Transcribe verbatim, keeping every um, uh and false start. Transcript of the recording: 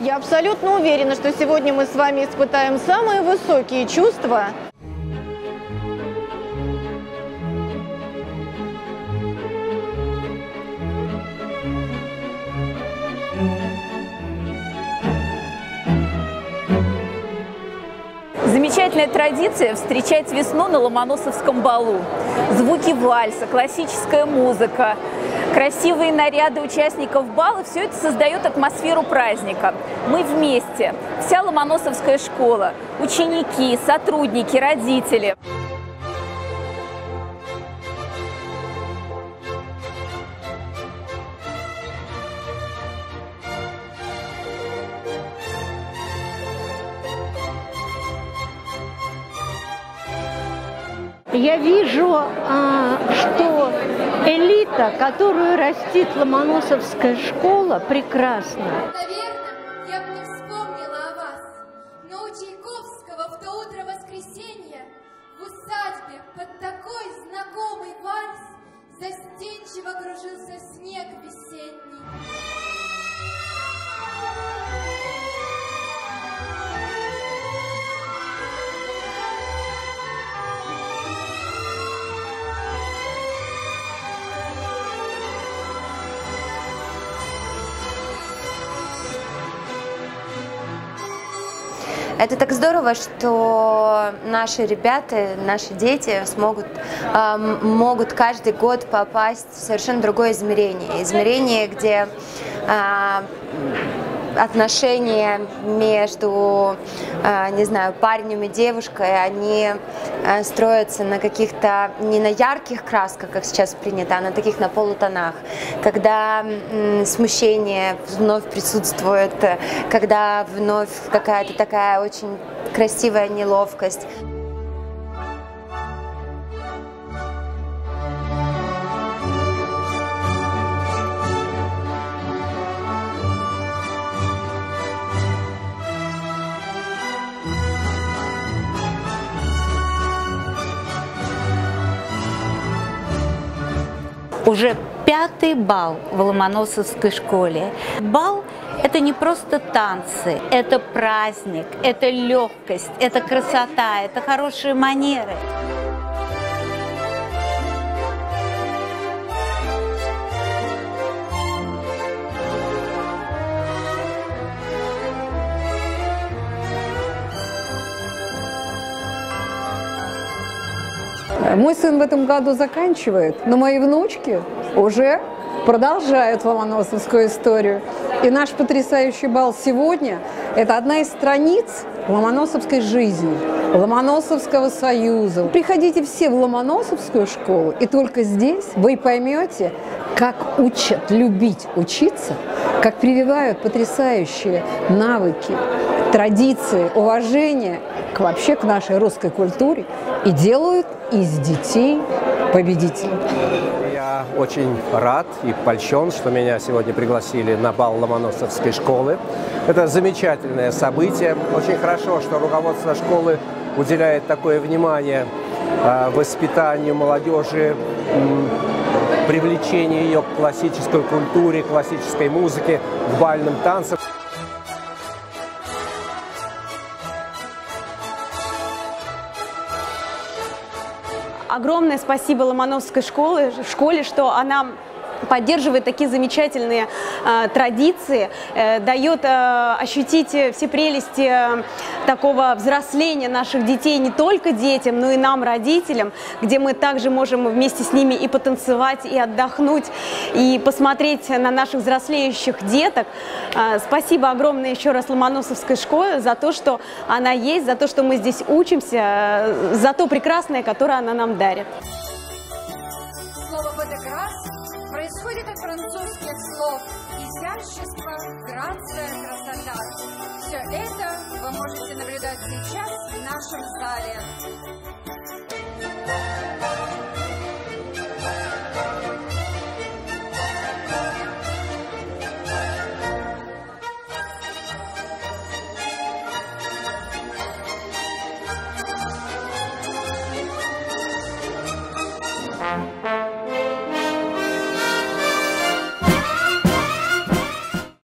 Я абсолютно уверена, что сегодня мы с вами испытаем самые высокие чувства. Замечательная традиция встречать весну на Ломоносовском балу. Звуки вальса, классическая музыка, красивые наряды участников бала – все это создает атмосферу праздника. Мы вместе, вся Ломоносовская школа, ученики, сотрудники, родители. Я вижу, что элита, которую растит Ломоносовская школа, прекрасна. Наверное, я бы не вспомнила о вас, но у Чайковского в то утро воскресенья в усадьбе под такой знакомый вальс застенчиво кружился снег весенний. Это так здорово, что наши ребята, наши дети смогут, э, могут каждый год попасть в совершенно другое измерение. Измерение, где э, отношения между, э, не знаю, парнем и девушкой, они э, строятся на каких-то, не на ярких красках, как сейчас принято, а на таких, на полутонах. Когда смущение вновь присутствует, когда вновь какая-то такая очень красивая неловкость. Уже пятый бал в Ломоносовской школе. Бал – это не просто танцы, это праздник, это легкость, это красота, это хорошие манеры. Мой сын в этом году заканчивает, но мои внучки уже продолжают ломоносовскую историю. И наш потрясающий бал сегодня – это одна из страниц ломоносовской жизни, Ломоносовского союза. Приходите все в Ломоносовскую школу, и только здесь вы поймете, как учат любить учиться, как прививают потрясающие навыки, традиции, уважение к, вообще к нашей русской культуре и делают из детей победителей. Я очень рад и польщен, что меня сегодня пригласили на бал Ломоносовской школы. Это замечательное событие. Очень хорошо, что руководство школы уделяет такое внимание воспитанию молодежи, привлечению ее к классической культуре, к классической музыке, к бальным танцам. Огромное спасибо Ломоносовской школе, школе, что она поддерживает такие замечательные э, традиции, э, дает э, ощутить все прелести э, такого взросления наших детей не только детям, но и нам, родителям, где мы также можем вместе с ними и потанцевать, и отдохнуть, и посмотреть на наших взрослеющих деток. Э, спасибо огромное еще раз Ломоносовской школе за то, что она есть, за то, что мы здесь учимся, э, за то прекрасное, которое она нам дарит. Происходит от французских слов изящество, грация, красота. Все это вы можете наблюдать сейчас в нашем зале.